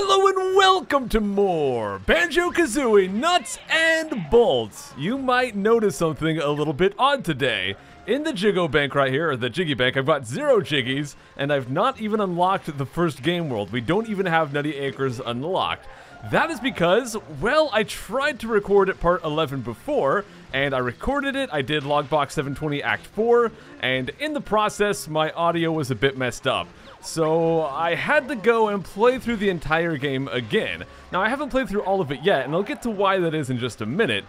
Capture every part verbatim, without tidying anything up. Hello and welcome to more Banjo-Kazooie Nuts and Bolts. You might notice something a little bit odd today. In the Jiggy Bank right here, or the Jiggy Bank, I've got zero Jiggies, and I've not even unlocked the first game world. We don't even have Nutty Acres unlocked. That is because, well, I tried to record at part eleven before, and I recorded it, I did Logbox seven twenty act four, and in the process, my audio was a bit messed up. So I had to go and play through the entire game again. Now, I haven't played through all of it yet, and I'll get to why that is in just a minute.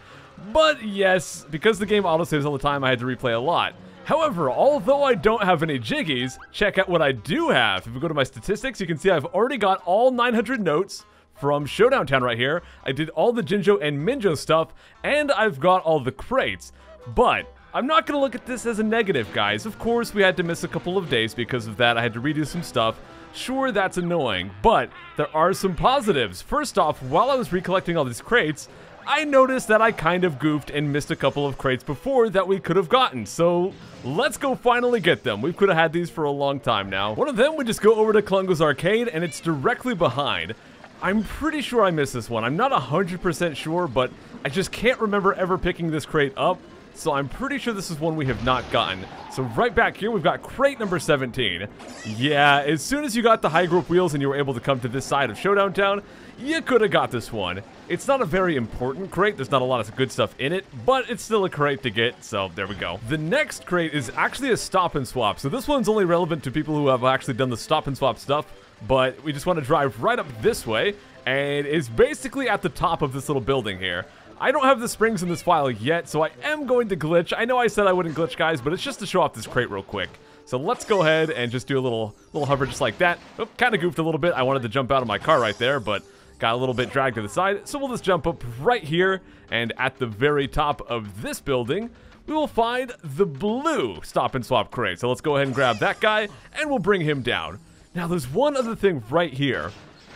But yes, because the game autosaves all the time, I had to replay a lot. However, although I don't have any Jiggies, check out what I do have. If we go to my statistics, you can see I've already got all nine hundred notes from Showdown Town right here. I did all the Jinjo and Minjo stuff, and I've got all the crates. But I'm not going to look at this as a negative, guys. Of course, we had to miss a couple of days because of that. I had to redo some stuff. Sure, that's annoying, but there are some positives. First off, while I was recollecting all these crates, I noticed that I kind of goofed and missed a couple of crates before that we could have gotten, so let's go finally get them. We could have had these for a long time now. One of them, we just go over to Klungo's Arcade, and it's directly behind. I'm pretty sure I missed this one. I'm not one hundred percent sure, but I just can't remember ever picking this crate up, so I'm pretty sure this is one we have not gotten. So right back here, we've got crate number seventeen. Yeah, as soon as you got the high grip wheels and you were able to come to this side of Showdown Town, you could have got this one. It's not a very important crate, there's not a lot of good stuff in it, but it's still a crate to get, so there we go. The next crate is actually a stop and swap, so this one's only relevant to people who have actually done the stop and swap stuff, but we just want to drive right up this way, and it's basically at the top of this little building here. I don't have the springs in this file yet, so I am going to glitch. I know I said I wouldn't glitch, guys, but it's just to show off this crate real quick. So let's go ahead and just do a little little hover just like that. Oh, kind of goofed a little bit. I wanted to jump out of my car right there, but got a little bit dragged to the side, so we'll just jump up right here, and at the very top of this building, we will find the blue stop and swap crate. So let's go ahead and grab that guy, and we'll bring him down. Now, there's one other thing right here.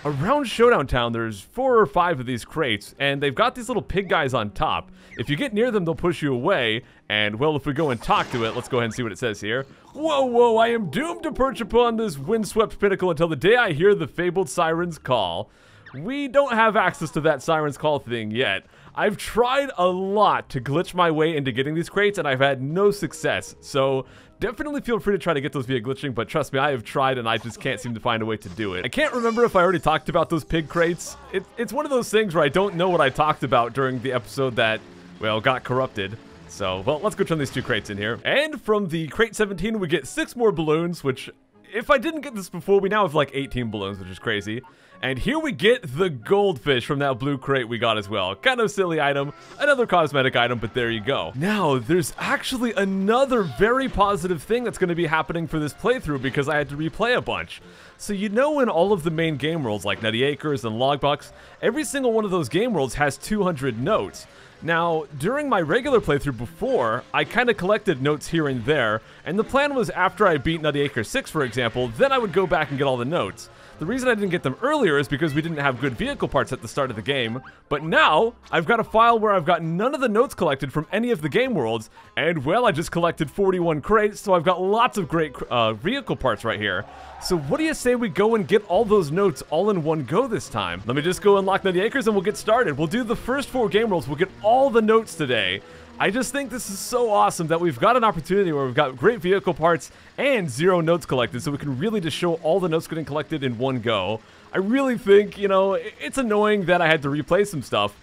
Around Showdown Town, there's four or five of these crates, and they've got these little pig guys on top. If you get near them, they'll push you away, and, well, if we go and talk to it, let's go ahead and see what it says here. Whoa, whoa, I am doomed to perch upon this windswept pinnacle until the day I hear the fabled siren's call. We don't have access to that siren's call thing yet. I've tried a lot to glitch my way into getting these crates, and I've had no success, so definitely feel free to try to get those via glitching, but trust me, I have tried, and I just can't seem to find a way to do it. I can't remember if I already talked about those pig crates. It, it's one of those things where I don't know what I talked about during the episode that, well, got corrupted. So, well, let's go turn these two crates in here. And from the crate seventeen, we get six more balloons, which, if I didn't get this before, we now have like eighteen balloons, which is crazy. And here we get the goldfish from that blue crate we got as well. Kind of silly item, another cosmetic item, but there you go. Now, there's actually another very positive thing that's going to be happening for this playthrough because I had to replay a bunch. So you know in all of the main game worlds like Nutty Acres and Logbox, every single one of those game worlds has two hundred notes. Now, during my regular playthrough before, I kind of collected notes here and there, and the plan was after I beat Nutty Acres six, for example, then I would go back and get all the notes. The reason I didn't get them earlier is because we didn't have good vehicle parts at the start of the game, but now I've got a file where I've got none of the notes collected from any of the game worlds, and well, I just collected forty-one crates, so I've got lots of great uh, vehicle parts right here. So what do you say we go and get all those notes all in one go this time? Let me just go unlock Nutty Acres and we'll get started. We'll do the first four game worlds, we'll get all the notes today. I just think this is so awesome that we've got an opportunity where we've got great vehicle parts and zero notes collected, so we can really just show all the notes getting collected in one go. I really think, you know, it's annoying that I had to replay some stuff,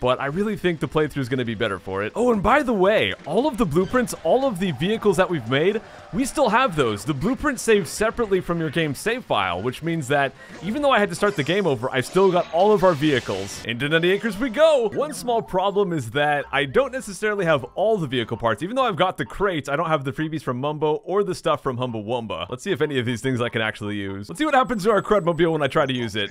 but I really think the playthrough is going to be better for it. Oh, and by the way, all of the blueprints, all of the vehicles that we've made, we still have those. The blueprints save separately from your game save file, which means that even though I had to start the game over, I've still got all of our vehicles. Into Nutty Acres we go! One small problem is that I don't necessarily have all the vehicle parts. Even though I've got the crates, I don't have the freebies from Mumbo or the stuff from Humba Wumba. Let's see if any of these things I can actually use. Let's see what happens to our crudmobile when I try to use it.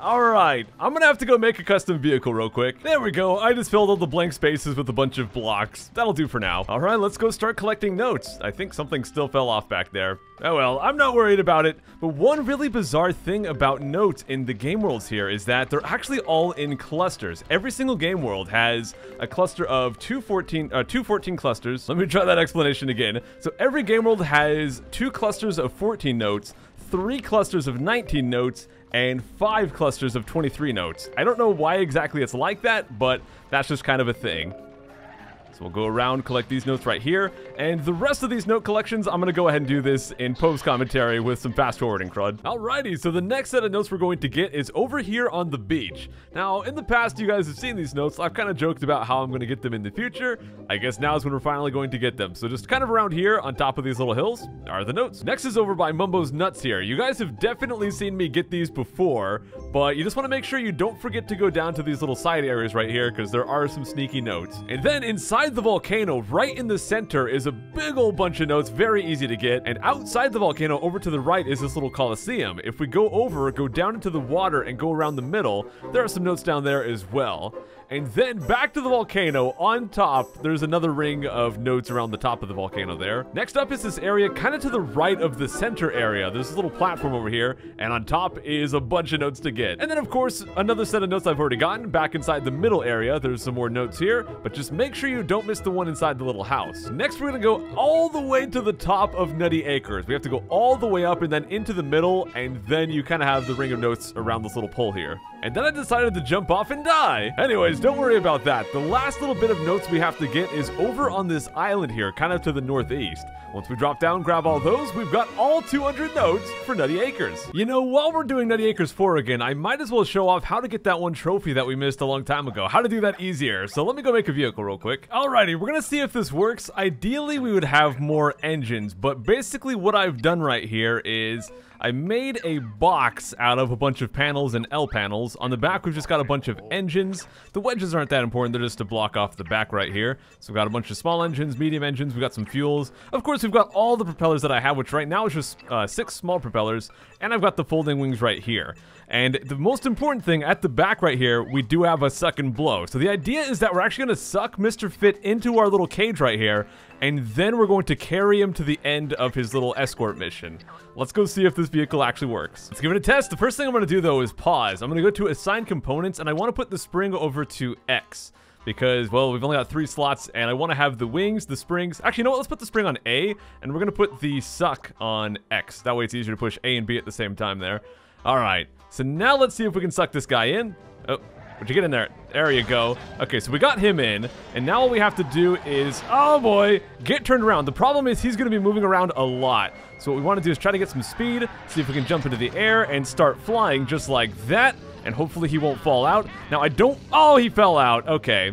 Alright, I'm gonna have to go make a custom vehicle real quick. There we go, I just filled all the blank spaces with a bunch of blocks. That'll do for now. Alright, let's go start collecting notes. I think something still fell off back there. Oh well, I'm not worried about it. But one really bizarre thing about notes in the game worlds here is that they're actually all in clusters. Every single game world has a cluster of two fourteen, uh, two fourteen clusters. Let me try that explanation again. So every game world has two clusters of fourteen notes, three clusters of nineteen notes, and five clusters of twenty-three notes. I don't know why exactly it's like that, but that's just kind of a thing. So we'll go around, collect these notes right here, and the rest of these note collections, I'm going to go ahead and do this in post commentary with some fast forwarding crud. Alrighty, so the next set of notes we're going to get is over here on the beach. Now, in the past, you guys have seen these notes. I've kind of joked about how I'm going to get them in the future. I guess now is when we're finally going to get them. So just kind of around here on top of these little hills are the notes. Next is over by Mumbo's Nuts here. You guys have definitely seen me get these before, but you just want to make sure you don't forget to go down to these little side areas right here because there are some sneaky notes. And then inside the volcano, right in the center, is a big old bunch of notes, very easy to get. And outside the volcano, over to the right, is this little coliseum. If we go over, go down into the water, and go around the middle, there are some notes down there as well. And then back to the volcano, on top, there's another ring of notes around the top of the volcano there. Next up is this area kind of to the right of the center area. There's this little platform over here, and on top is a bunch of notes to get. And then, of course, another set of notes I've already gotten. Back inside the middle area, there's some more notes here, but just make sure you don't miss the one inside the little house. Next, we're going to go all the way to the top of Nutty Acres. We have to go all the way up and then into the middle, and then you kind of have the ring of notes around this little pole here. And then I decided to jump off and die. Anyways, don't worry about that. The last little bit of notes we have to get is over on this island here, kind of to the northeast. Once we drop down, grab all those, we've got all two hundred notes for Nutty Acres. You know, while we're doing Nutty Acres four again, I might as well show off how to get that one trophy that we missed a long time ago, how to do that easier. So let me go make a vehicle real quick. Alrighty, we're gonna see if this works. Ideally, we would have more engines, but basically what I've done right here is I made a box out of a bunch of panels and L panels. On the back, we've just got a bunch of engines. The wedges aren't that important. They're just to block off the back right here. So we've got a bunch of small engines, medium engines. We've got some fuels. Of course, we've got all the propellers that I have, which right now is just uh, six small propellers. And I've got the folding wings right here. And the most important thing, at the back right here, we do have a suck and blow. So the idea is that we're actually going to suck Mister Fit into our little cage right here. And then we're going to carry him to the end of his little escort mission. Let's go see if this vehicle actually works. Let's give it a test. The first thing I'm going to do, though, is pause. I'm going to go to Assign Components, and I want to put the spring over to X. Because, well, we've only got three slots, and I want to have the wings, the springs. Actually, you know what? Let's put the spring on A, and we're going to put the suck on X. That way it's easier to push A and B at the same time there. All right. So now let's see if we can suck this guy in. Oh. Would you get in there? There you go. Okay, so we got him in, and now all we have to do is, oh boy, get turned around. The problem is he's going to be moving around a lot. So what we want to do is try to get some speed, see if we can jump into the air and start flying just like that, and hopefully he won't fall out. Now I don't, oh, he fell out. Okay.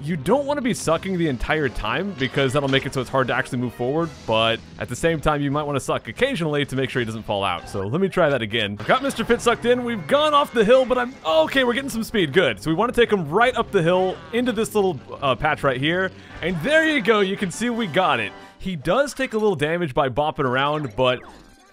You don't want to be sucking the entire time because that'll make it so it's hard to actually move forward, but at the same time, you might want to suck occasionally to make sure he doesn't fall out. So let me try that again. I've got Mister Fit sucked in. We've gone off the hill, but I'm... Oh, okay, we're getting some speed. Good. So we want to take him right up the hill into this little uh, patch right here, and there you go. You can see we got it. He does take a little damage by bopping around, but...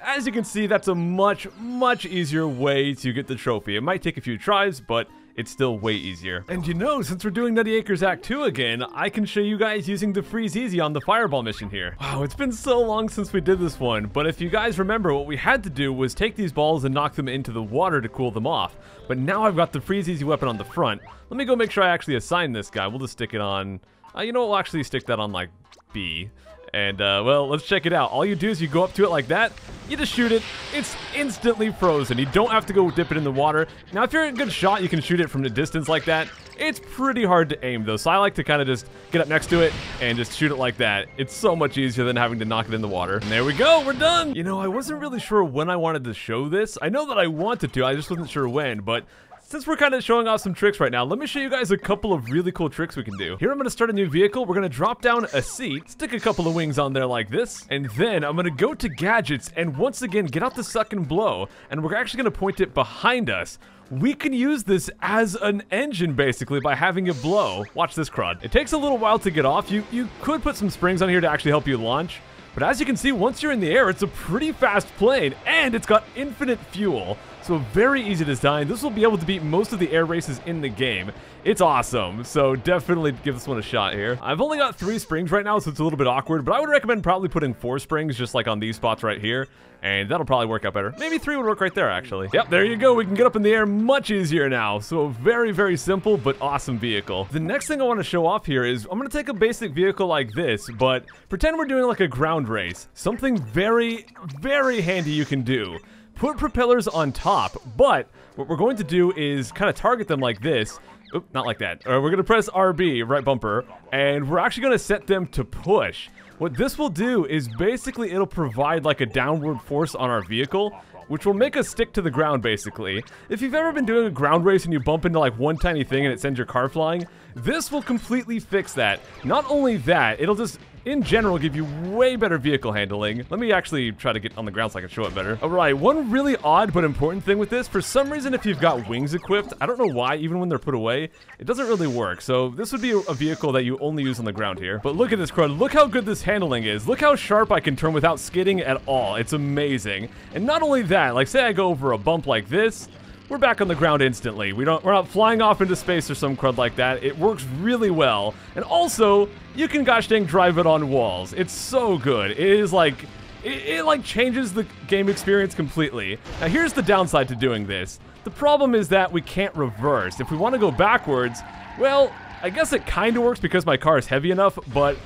as you can see, that's a much, much easier way to get the trophy. It might take a few tries, but it's still way easier. And you know, since we're doing Nutty Acres Act two again, I can show you guys using the Freeze Easy on the Fireball mission here. Wow, it's been so long since we did this one, but if you guys remember, what we had to do was take these balls and knock them into the water to cool them off. But now I've got the Freeze Easy weapon on the front. Let me go make sure I actually assign this guy. We'll just stick it on... Uh, you know what? We'll actually stick that on, like, B. And, uh, well, let's check it out. All you do is you go up to it like that, you just shoot it, it's instantly frozen. You don't have to go dip it in the water. Now, if you're a good shot, you can shoot it from a distance like that. It's pretty hard to aim, though, so I like to kind of just get up next to it and just shoot it like that. It's so much easier than having to knock it in the water. And there we go, we're done! You know, I wasn't really sure when I wanted to show this. I know that I wanted to, I just wasn't sure when, but... since we're kind of showing off some tricks right now, let me show you guys a couple of really cool tricks we can do. Here, I'm going to start a new vehicle. We're going to drop down a seat, stick a couple of wings on there like this, and then I'm going to go to Gadgets and once again get out the Suck and Blow, and we're actually going to point it behind us. We can use this as an engine, basically, by having it blow. Watch this crud. It takes a little while to get off. You, you could put some springs on here to actually help you launch, but as you can see, once you're in the air, it's a pretty fast plane, and it's got infinite fuel. So very easy to design. This will be able to beat most of the air races in the game. It's awesome. So definitely give this one a shot here. I've only got three springs right now, so it's a little bit awkward, but I would recommend probably putting four springs just like on these spots right here, and that'll probably work out better. Maybe three would work right there, actually. Yep, there you go. We can get up in the air much easier now. So very, very simple, but awesome vehicle. The next thing I want to show off here is I'm going to take a basic vehicle like this, but pretend we're doing like a ground race. Something very, very handy you can do. put propellers on top, but what we're going to do is kind of target them like this. Oop, not like that. All right, we're going to press R B, right bumper, and we're actually going to set them to push. What this will do is basically it'll provide like a downward force on our vehicle, which will make us stick to the ground, basically. If you've ever been doing a ground race and you bump into like one tiny thing and it sends your car flying, this will completely fix that. Not only that, it'll just, in general, give you way better vehicle handling. Let me actually try to get on the ground so I can show it better. All right, one really odd but important thing with this, for some reason if you've got wings equipped, I don't know why, even when they're put away, it doesn't really work. So this would be a vehicle that you only use on the ground here. But look at this crud, look how good this handling is. Look how sharp I can turn without skidding at all. It's amazing. And not only that, like say I go over a bump like this, we're back on the ground instantly. We don't, we're not flying off into space or some crud like that. It works really well. And also, you can gosh dang drive it on walls. It's so good. It is like, it, it like changes the game experience completely. Now here's the downside to doing this. The problem is that we can't reverse. If we want to go backwards, well, I guess it kind of works because my car is heavy enough, but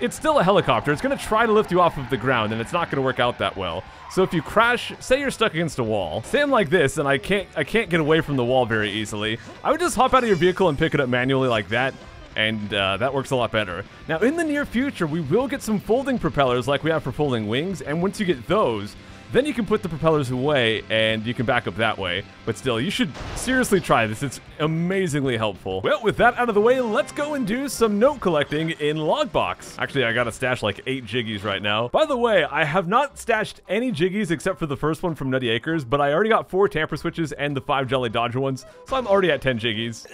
it's still a helicopter. It's going to try to lift you off of the ground, and it's not going to work out that well. So if you crash, say you're stuck against a wall. Say I'm like this, and I can't I can't get away from the wall very easily. I would just hop out of your vehicle and pick it up manually like that, and uh, that works a lot better. Now, in the near future, we will get some folding propellers like we have for folding wings, and once you get those, then you can put the propellers away, and you can back up that way. But still, you should seriously try this. It's amazingly helpful. Well, with that out of the way, let's go and do some note collecting in Logbox. Actually, I gotta stash like eight Jiggies right now. By the way, I have not stashed any Jiggies except for the first one from Nutty Acres, but I already got four Tamper Switches and the five Jolly Dodger ones, so I'm already at ten Jiggies.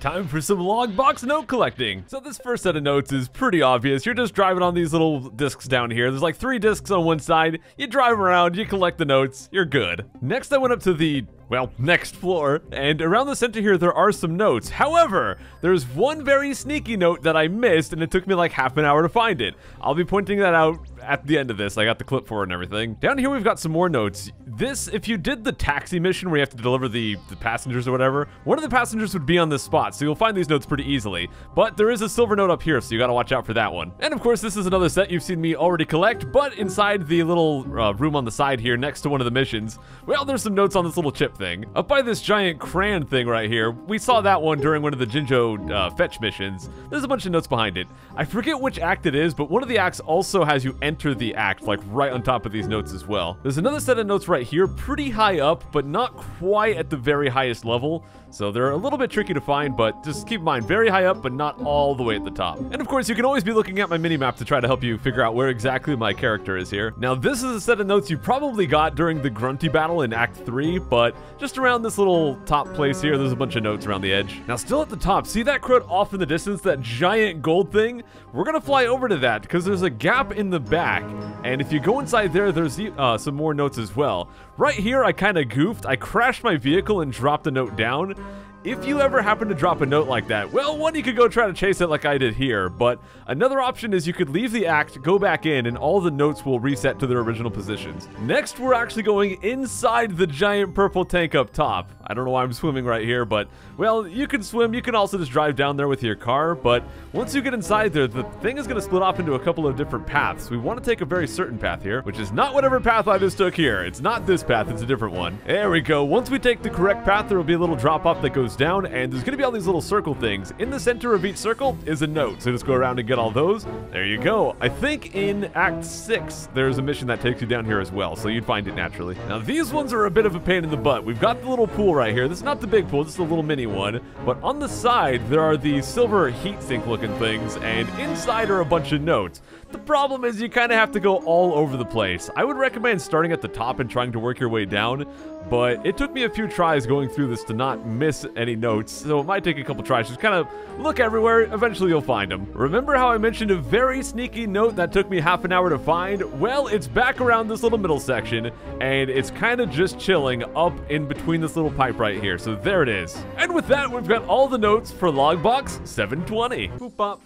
Time for some Logbox note collecting. So this first set of notes is pretty obvious. You're just driving on these little discs down here. There's like three discs on one side. You drive around, you collect the notes, you're good. Next, I went up to the, well, next floor, and around the center here, there are some notes. However, there's one very sneaky note that I missed, and it took me like half an hour to find it. I'll be pointing that out at the end of this. I got the clip for it and everything. Down here, we've got some more notes. This, if you did the taxi mission where you have to deliver the, the passengers or whatever, one of the passengers would be on this spot, so you'll find these notes pretty easily. But there is a silver note up here, so you gotta watch out for that one. And of course, this is another set you've seen me already collect, but inside the little uh, room on the side here next to one of the missions, well, there's some notes on this little chip thing. Up by this giant crayon thing right here, we saw that one during one of the Jinjo uh, fetch missions. There's a bunch of notes behind it. I forget which act it is, but one of the acts also has you enter the act, like right on top of these notes as well. There's another set of notes right here, pretty high up, but not quite at the very highest level. So they're a little bit tricky to find, but just keep in mind, very high up, but not all the way at the top. And of course, you can always be looking at my mini-map to try to help you figure out where exactly my character is here. Now, this is a set of notes you probably got during the Grunty battle in Act three, but just around this little top place here, there's a bunch of notes around the edge. Now, still at the top, see that crud off in the distance, that giant gold thing? We're gonna fly over to that, because there's a gap in the back, and if you go inside there, there's uh, some more notes as well. Right here, I kinda goofed. I crashed my vehicle and dropped a note down. If you ever happen to drop a note like that, well, one, you could go try to chase it like I did here, but another option is you could leave the act, go back in, and all the notes will reset to their original positions. Next, we're actually going inside the giant purple tank up top. I don't know why I'm swimming right here, but, well, you can swim, you can also just drive down there with your car, but once you get inside there, the thing is going to split off into a couple of different paths. We want to take a very certain path here, which is not whatever path I just took here. It's not this path, it's a different one. There we go. Once we take the correct path, there will be a little drop-off that goes down, and there's gonna be all these little circle things. In the center of each circle is a note, so just go around and get all those. There you go. I think in Act six, there's a mission that takes you down here as well, so you'd find it naturally. Now, these ones are a bit of a pain in the butt. We've got the little pool right here. This is not the big pool, this is a little mini one, but on the side, there are the silver heat sink looking things, and inside are a bunch of notes. The problem is you kind of have to go all over the place. I would recommend starting at the top and trying to work your way down, but it took me a few tries going through this to not miss any notes, so it might take a couple tries. Just kind of look everywhere, eventually you'll find them. Remember how I mentioned a very sneaky note that took me half an hour to find? Well, it's back around this little middle section, and it's kind of just chilling up in between this little pipe right here, so there it is. And with that, we've got all the notes for Logbox seven twenty. Boop bop.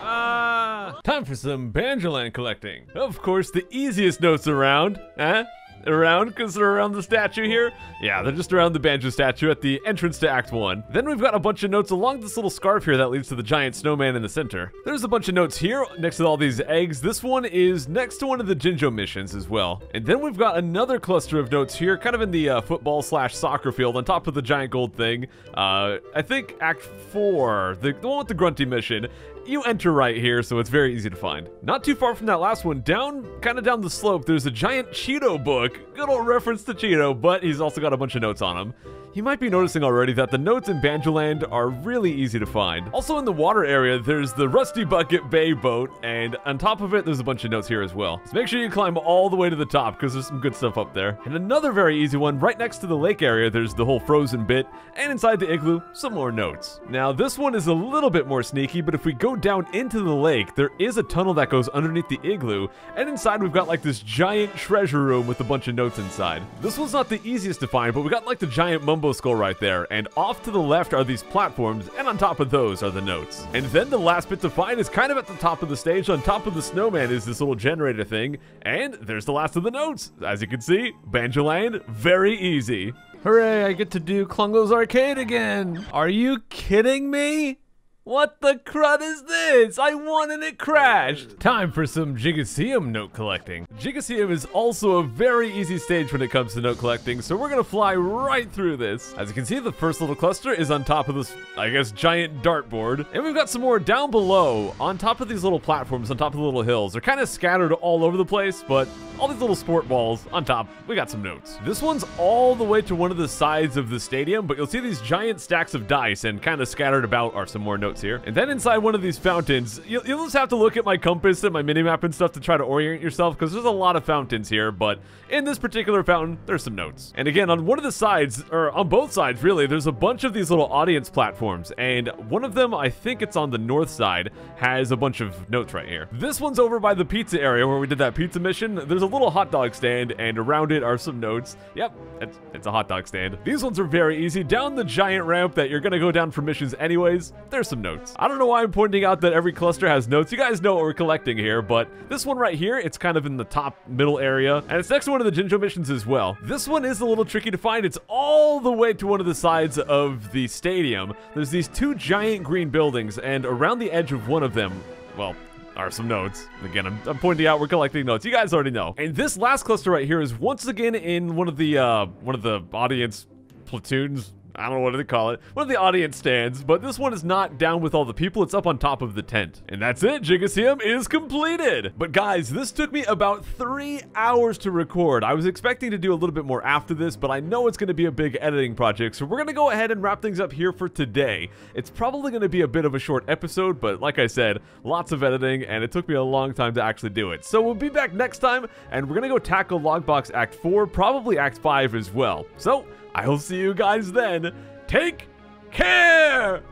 Ah! Time for some Banjoland collecting. Of course, the easiest notes around, eh? around because they're around the statue here. Yeah, they're just around the banjo statue at the entrance to Act one. Then we've got a bunch of notes along this little scarf here that leads to the giant snowman in the center. There's a bunch of notes here next to all these eggs. This one is next to one of the Jinjo missions as well. And then we've got another cluster of notes here, kind of in the uh, football slash soccer field on top of the giant gold thing. Uh, I think Act four, the, the one with the Grunty mission. You enter right here, so it's very easy to find. Not too far from that last one, down, kind of down the slope, there's a giant Cheeto book. Good old reference to Cheeto, but he's also got a bunch of notes on him. You might be noticing already that the notes in Banjoland are really easy to find. Also in the water area, there's the Rusty Bucket Bay boat, and on top of it, there's a bunch of notes here as well. So make sure you climb all the way to the top, because there's some good stuff up there. And another very easy one, right next to the lake area, there's the whole frozen bit, and inside the igloo, some more notes. Now, this one is a little bit more sneaky, but if we go down into the lake, there is a tunnel that goes underneath the igloo, and inside we've got like this giant treasure room with a bunch of notes inside. This one's not the easiest to find, but we got like the giant Mumbo skull right there, and off to the left are these platforms, and on top of those are the notes. And then the last bit to find is kind of at the top of the stage. On top of the snowman is this little generator thing, and there's the last of the notes. As you can see, Banjoland, very easy. Hooray, I get to do Klungo's Arcade again. Are you kidding me? What the crud is this? I won and it crashed! Time for some Jigaseum note collecting. Jigaseum is also a very easy stage when it comes to note collecting, so we're gonna fly right through this. As you can see, the first little cluster is on top of this, I guess, giant dartboard. And we've got some more down below, on top of these little platforms, on top of the little hills. They're kind of scattered all over the place, but all these little sport balls on top, we got some notes. This one's all the way to one of the sides of the stadium, but you'll see these giant stacks of dice, and kind of scattered about are some more notes here. And then inside one of these fountains, you'll, you'll just have to look at my compass and my minimap and stuff to try to orient yourself, because there's a lot of fountains here, but in this particular fountain, there's some notes. And again, on one of the sides, or on both sides really, there's a bunch of these little audience platforms, and one of them, I think it's on the north side, has a bunch of notes right here. This one's over by the pizza area where we did that pizza mission. There's a little hot dog stand, and around it are some notes. Yep, it's, it's a hot dog stand. These ones are very easy. Down the giant ramp that you're gonna go down for missions anyways, there's some notes. I don't know why I'm pointing out that every cluster has notes. You guys know what we're collecting here, but this one right here, it's kind of in the top middle area, and it's next to one of the Jinjo missions as well. This one is a little tricky to find. It's all the way to one of the sides of the stadium. There's these two giant green buildings, and around the edge of one of them, well, are some notes. Again, I'm, I'm pointing out we're collecting notes. You guys already know. And this last cluster right here is once again in one of the uh, one of the audience platoons. I don't know what they call it. One of the audience stands, but this one is not down with all the people. It's up on top of the tent. And that's it. Jigaseum is completed. But guys, this took me about three hours to record. I was expecting to do a little bit more after this, but I know it's going to be a big editing project. So we're going to go ahead and wrap things up here for today. It's probably going to be a bit of a short episode, but like I said, lots of editing, and it took me a long time to actually do it. So we'll be back next time, and we're going to go tackle Logbox Act four, probably Act five as well. So I'll see you guys then. Take care!